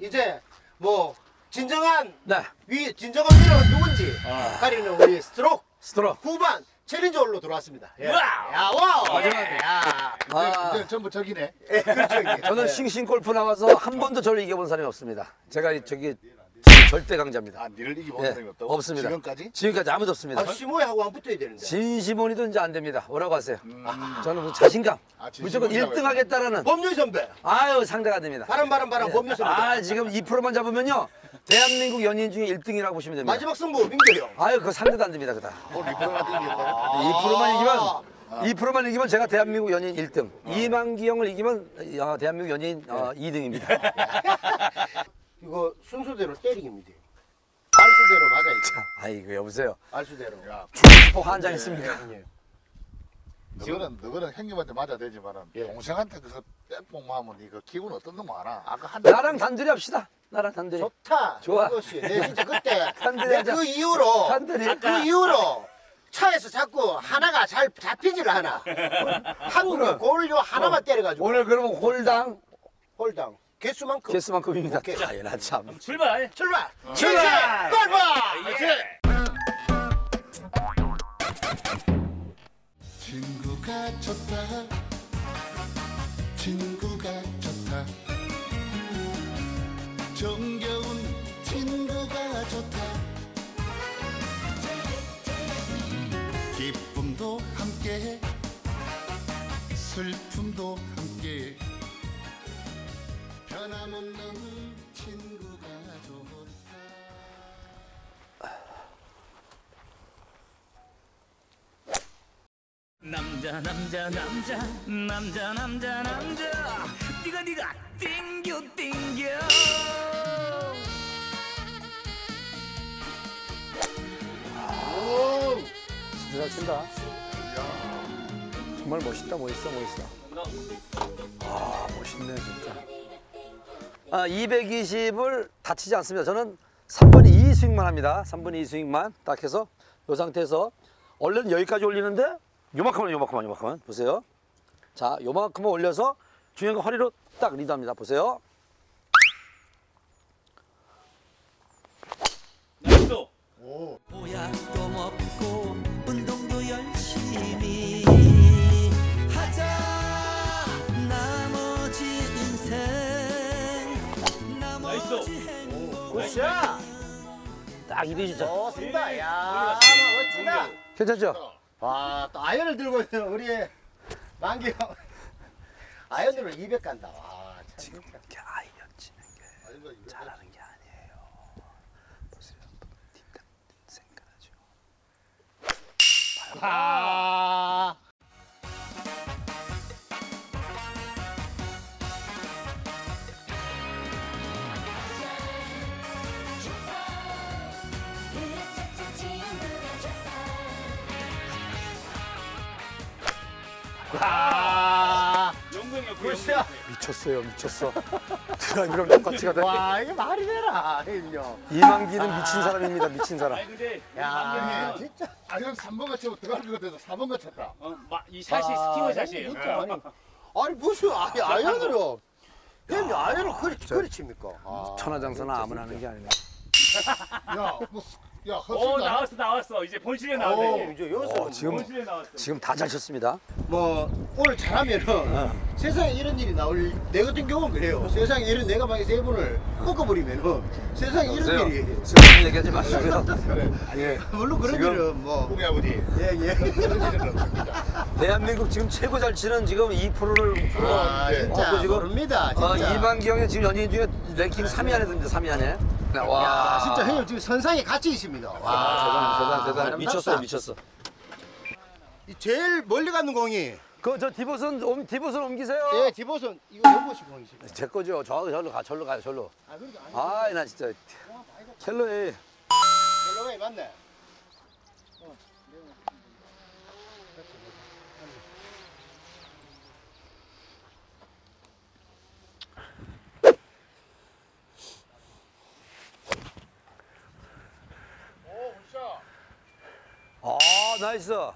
이제 뭐 진정한 네. 진정한 위는 누군지 가리는 우리 스트로크 후반 챌린저홀로 돌아왔습니다. 예. 야, 와우! 예. 야. 근데 전부 저기네. 예. 그렇죠, 저는 싱싱골프 나와서 한 번도 저를 이겨본 사람이 없습니다. 제가 저기 절대 강자입니다. 아, 니를 이겨본 예. 사람이 없다고? 없습니다. 지금까지 아무도 없습니다. 아, 시모이하고 안 붙어야 되는데. 진시몬이도 이제 안 됩니다. 뭐라고 하세요? 저는 자신감. 아, 무조건 1등 하겠다라는. 법률 선배. 아유, 상대가 안 됩니다. 바람, 법률 선배. 아, 지금 2%만 잡으면요. 대한민국 연예인 중에 1등이라고 보시면 됩니다. 마지막 승부, 민규 형. 아유, 그거 상대도 안 됩니다, 그다. 2%만 이기면 제가 대한민국 연예인 1등. 이만기 형을 이기면 대한민국 연예인 2등입니다. 이거 순서대로 때리기면 돼요. 알수대로 맞아야죠. 아이고, 여보세요. 알수대로. 주포 환장했습니까? 너거는 형님한테 맞아야 되지만은 예. 동생한테 그거 땜뽕만 하면 이거 기분 어떤 놈 알아? 아까 한 나랑 단둘이 합시다. 나랑 단둘이. 좋다. 좋아. 그것이. 내 진짜 그때 그 이후로 차에서 자꾸 하나가 잘 잡히질 않아. 한국 골요 하나만 때려가지고. 오늘 그러면 홀당. 개수만큼. 개수만큼입니다. 아, 나 참. 출발. 친구가 좋다 정겨운 친구가 좋다 기쁨도 함께 슬픔도 함께 변함없는 친구가 좋다 남자 네가 땡겨 오 진짜 잘 친다 정말 멋있어 아 멋있네 진짜 아 220을 다치지 않습니다 저는 3분의 2 스윙만 합니다 3분의 2 스윙만 딱 해서 요 상태에서 원래는 여기까지 올리는데 요만큼만 보세요. 자, 요만큼만 올려서 중요한 거 허리로 딱 리드합니다. 보세요. 오. 보약도 먹고 운동도 열심히 하자. 나머지 인생. 나머지 행복. 굿샷. 딱 이리죠. 오, 승다. 야, 멋지다. 괜찮죠? 와, 또 아이언을 들고 있는 우리 만기 형. 아이언으로 200 간다. 와, 지금 이렇게 아이언 치는 게 잘하는 게 아니에요. 보세요. 팀장 생각하죠. 아. 아, 미쳤어. 드라이브랑 똑같이 가다. 와, 이게 말이 되나? 이만기는 미친 사람입니다, 미친 사람. 아니, 근데 야, 진짜. 아, 그럼 3번가 치고 드라이브가 돼서 4번가 쳤다. 이 샷이 스팅어 샷이에요. 아니, 무슨 아이언으로. 형님, 아이언으로 그리 칩니까? 천하장사는 아무나 하는 게 아니네. 야, 뭐. 야, 오, 나왔어. 이제 본실에 나왔네. 이제 여기서 본실에 나왔어. 지금 다 잘 쳤습니다. 뭐 오늘 잘하면은 세상에 이런 일이 나올 내 같은 경우는 그래요. 세상에 이런 내가 만약에 세 분을 꺾어버리면은 세상에 이런 일이 세상 얘기하지 마시고요. 예. 물론 그런 일은 뭐 우리 아버지. 예. 대한민국 지금 최고 잘 치는 지금 2%를 진짜 모릅니다. 이만기 형이 지금 연예인 중에 랭킹 3위 안에 듭니다. 3위 안에. 와, 야, 진짜 형님 지금 선상에 같이 있습니다. 와, 대단. 미쳤어. 이 제일 멀리 가는 공이. 그저 디봇은 옮기세요. 예, 디봇은 이거 넘보시 공이시죠. 제 거죠. 절로 가요. 아, 나 진짜. 켈러웨이 맞네. 나이스. 샷.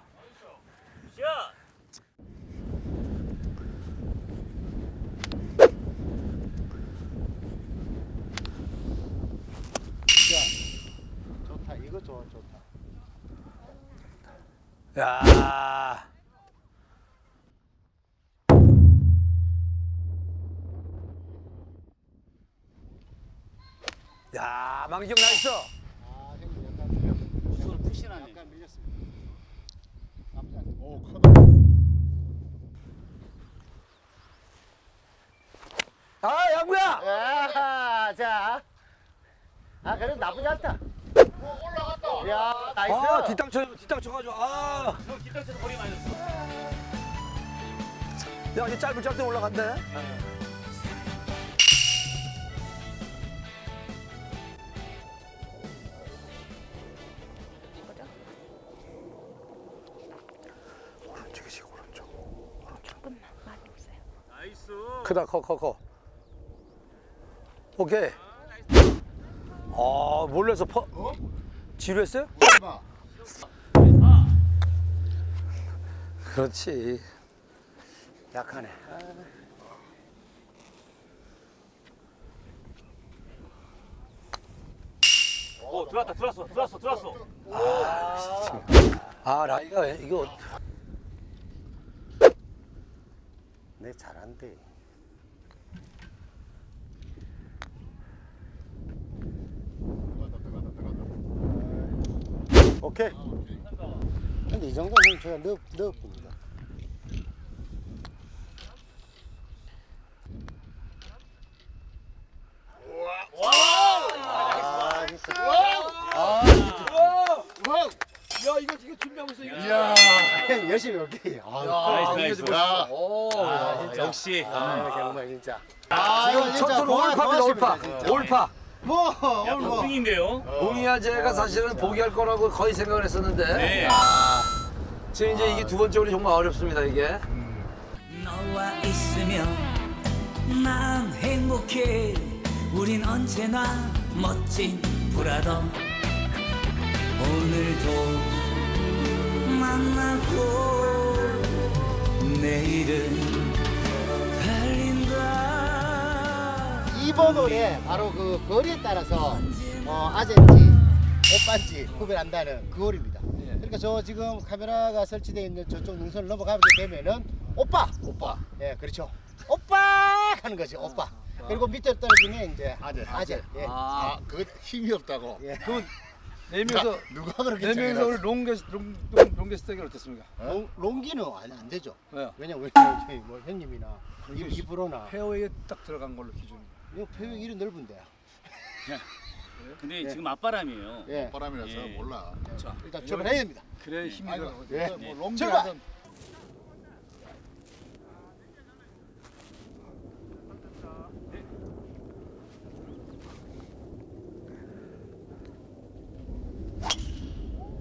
이거 좋다. 야. 야, 만기 형 나이스. 아, 형님 약간 수를 푸시나네. 약간 밀렸습니다. 오, 커다. 아, 양구야. 야, 자. 아, 그래도 나쁘지 않다. 올라갔다. 야, 나이스. 아, 뒷땅 쳐 가지고. 아. 저 뒷땅 쳐서 거리 많이 났어. 야, 이제 짧게 올라간대. 네. 크다, 커. 오케이. 아, 몰라서 퍼. 어? 지루했어요? 그렇지. 약하네. 오, 들어왔어. 아, 라이가 이거. 내 잘한대. 오케이. 근데 이 정도는 제가 넣어봅니다. 야, 이거 준비하고 있어. 이야, 열심히 올게. 아, 나이스. 역시. 아, 정말 진짜. 아, 이거 진짜 올파입니다, 올파. 뭐, 봉인데요. 봉이야, 제가 사실은 포기할 거라고 거의 생각을 했었는데. 네. 아, 지금 이제 이게 두 번째 홀이 정말 어렵습니다, 이게. 너와 있으면 난 행복해. 우린 언제나 멋진 브라더. 오늘도 만나고 내일은. 2번 홀에 바로 그 거리에 따라서 아재인지 오빠인지 구별한다는 그 홀입니다. 그러니까 저 지금 카메라가 설치되어 있는 저쪽 능선을 넘어가게 되면은 오빠. 예, 그렇죠. 오빠 하는 거지, 오빠. 그리고 밑에 떨어지면 이제 아재. 예. 아, 그 힘이 없다고. 예. 그 네 명이서 누가 그렇게 네 명이서 오늘 롱게스 대결 어땠습니까? 롱기는 안 되죠. 왜요? 왜냐면 뭐 형님이나 입으로나 페어웨이에 딱 들어간 걸로 기준입니다. 이거 페어웨이 이리 넓은데. 근데 예. 지금 맞바람이에요. 예. 맞바람이라서 예. 몰라. 자, 일단 출발해야 됩니다. 그래 힘이 들어가고. 예. 뭐 롱기는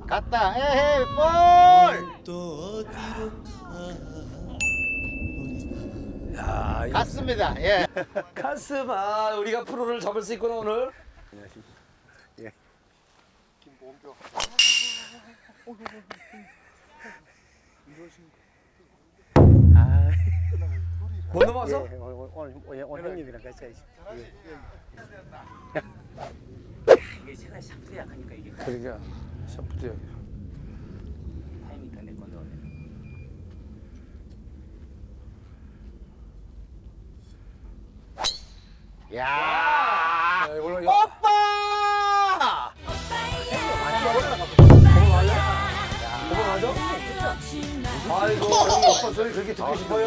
갔다. 에헤이 볼. 또 어디로 가? 야, 갔습니다. 예. 가슴. 아, 우리가 프로를 잡을 수 있구나 오늘. 안녕하십니까. 예. 김보험교. 아. 못 넘어서? 예, 오늘 형님이랑 같이 하시죠. 예. 이게 제가 샤프트 약하니까 이게. 그러니까. 샤프트 약해. 타이밍 다 내 건데 원래. 야! 오빠! 아이고, 오빠 소리 그렇게 듣고 싶어요?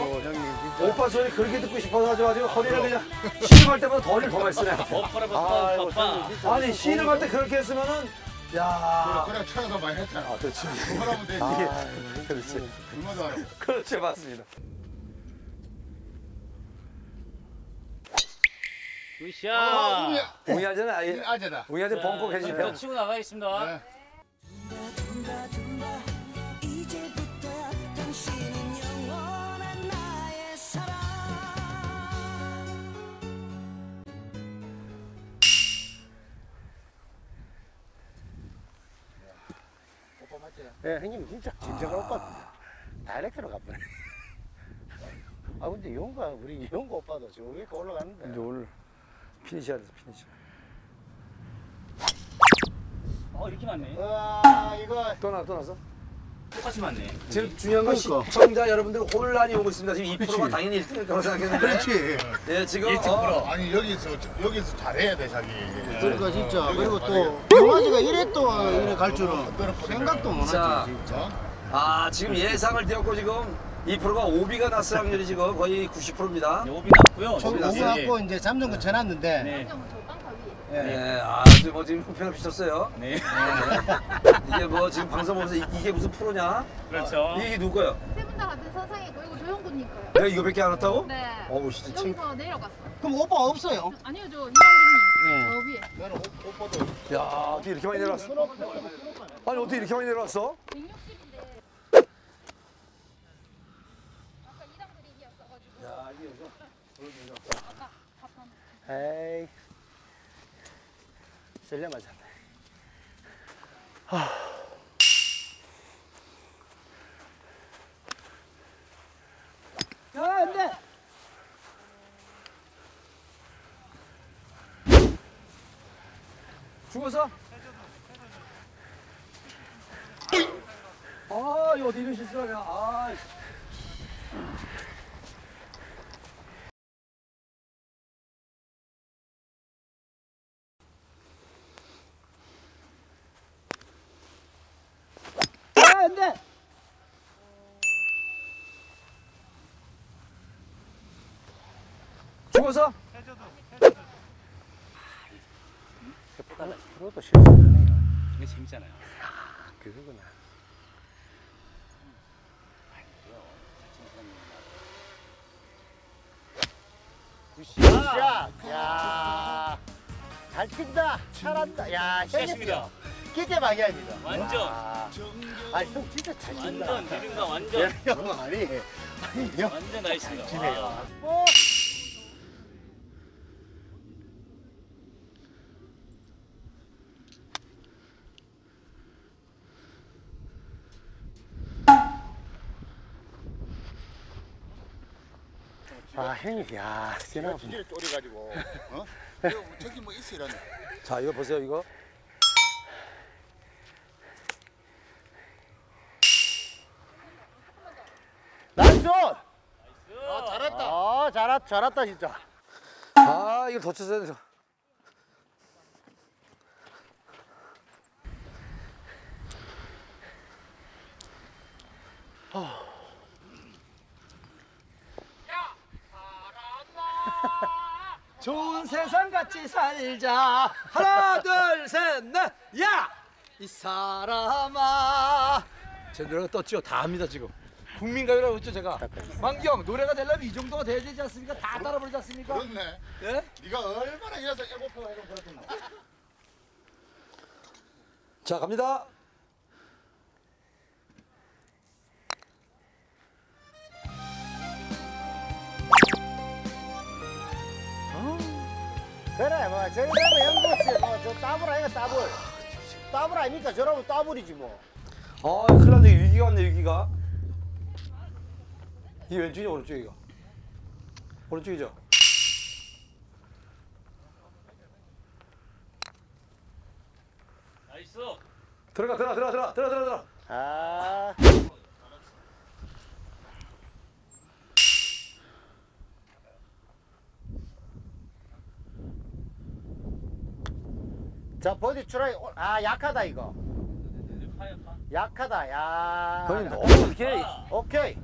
오빠 소리 그렇게 듣고 싶어서 아주 허리를 그냥 시름할 때보다 더를 더 많이 쓰네. 아니, 시름할 때 그렇게 했으면은 야. 그래, 쳐서 많이 했잖아. 아, 그렇지. 그거라면 되지. 아, 그렇지. 얼마나 알아. 그렇지, 맞습니다. 굿샷. 우야제는 아재다. 우야제 벙커 계시 배워. 치고 나가겠습니다. 네. 예, 형님 진짜 진정한 오빠입니다. 다이렉트로 가버려. 아, 근데 용가, 우리 용가 오빠도 지금 여기 올라가는데. 근데 오늘 피니셔야 돼서 피니셔. 아, 이렇게 맞네. 아, 이거 또 나서? 똑같이 맞네. 지금 중요한 건 시청자 여러분들 혼란이 오고 있습니다. 지금 2%가 당연히 1등일 거라고 생각했는데. 그렇지. 네, 지금 1등 아니 여기서 잘해야 돼, 자기. 네. 그러니까 진짜. 그리고 또 영화지가 이랬던 이래 갈 줄은 생각도 못 하지, 진짜. 아, 지금 예상을 띄웠고 지금 2%가 오비가 났을 확률이 지금 거의 90%입니다. 네, 오비 났고요. 저 오비 났고 이제 잠정은 쳐놨는데. 네. 네. 네. 아, 뭐 지금 형편없이 쳤어요. 네. 이게 뭐 지금 방송 보면서 이게 무슨 프로냐? 그렇죠. 이게 누구예요? 세 분 다 같은 사상이고 이거 조영구니까요. 내가 이거밖에 안 왔다고? 네. 어우 진짜. 여기서 내려갔어. 그럼 오빠 없어요? 아니요, 저 이만기님. 네. 저 오비에. 오빠도. 야, 어떻게 이렇게 많이 내려왔어? 아니 어떻게 이렇게 많이 내려왔어? 160인데. 야, 이게 에이. 쓸려 맞았네. 하. 야, 안 돼. 죽었어? 아, 이거 어디 이런 실수하냐. 아. 죽었어? 해보다가 프로도 실수하네. 이게 재밌잖아요. 아, 그거구나. 굿샷! 야, 잘 뛴다. 잘한다. 야, 시작입니다. 기대 막야입니다. 완전. 아, 형 진짜 잘 뛴다. 완전 느린다. 완전. 형 아니, 완전 나이스다. 아, 형이, 야, 진짜. 진짜 쪼려가지고, 어? 이거 저기 뭐 있어, 이러네. 자, 이거 보세요, 이거. 나이스! 아, 잘했다. 아, 잘했다, 진짜. 아, 이거 더 쳤어야 돼서. 어. 좋은 세상 같이 살자. 하나, 둘, 셋, 넷. 야! 이 사람아. 제 노래가 떴죠? 다 합니다, 지금. 국민가요라고 했죠, 제가. 만기 형, 노래가 되려면 이 정도가 돼야 되지 않습니까? 다 따라 부르지 않습니까? 그렇네. 예? 네가 얼마나 일해서 애고파가 해놓은 거였던데. 자, 갑니다. 그래, 뭐, 저기라면 연구지, 뭐, 저 따블 아니야, 따블. 따블 아닙니까? 저라면 따블이지, 뭐. 아, 큰일 났네, 위기가 왔네, 위기가. 이 왼쪽이냐, 오른쪽이가? 오른쪽이죠? 나이스! 들어가. 아. 자, 버디 추라이. 아, 약하다 이거. 약하다. 야. 형님 너무 오케이.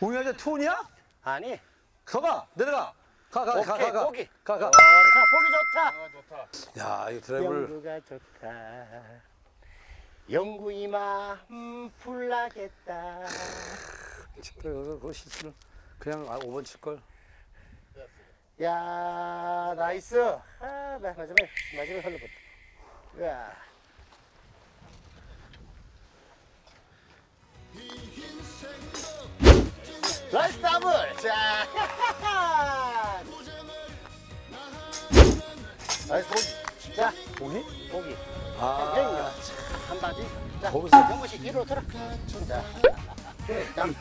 우영이 투혼이야? 아니. 가봐. 내려가. 가. 오케이. 가. 보기 좋다. 야, 이 드라이브를. 영구가 좋다. 영구 이마 풀나겠다. 그 실수를 그냥 5번 칠 걸. 야, 나이스. 아, 마지막에 흘러버렸다. 야. 나이스 더블. 자. 나이스 보기. 자, 보기. 아, 한 바지. 자, 영구씨 뒤로 돌아.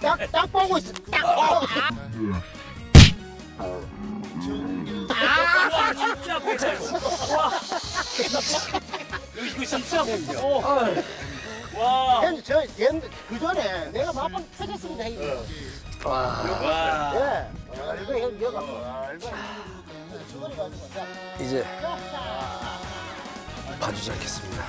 자. 딱 보고 있어. 아, 진짜 고쳐. 와. 이거 진짜. 와. 저 그 전에 내가 마방 터졌습니다. 와. 이제 봐주지 않겠습니다.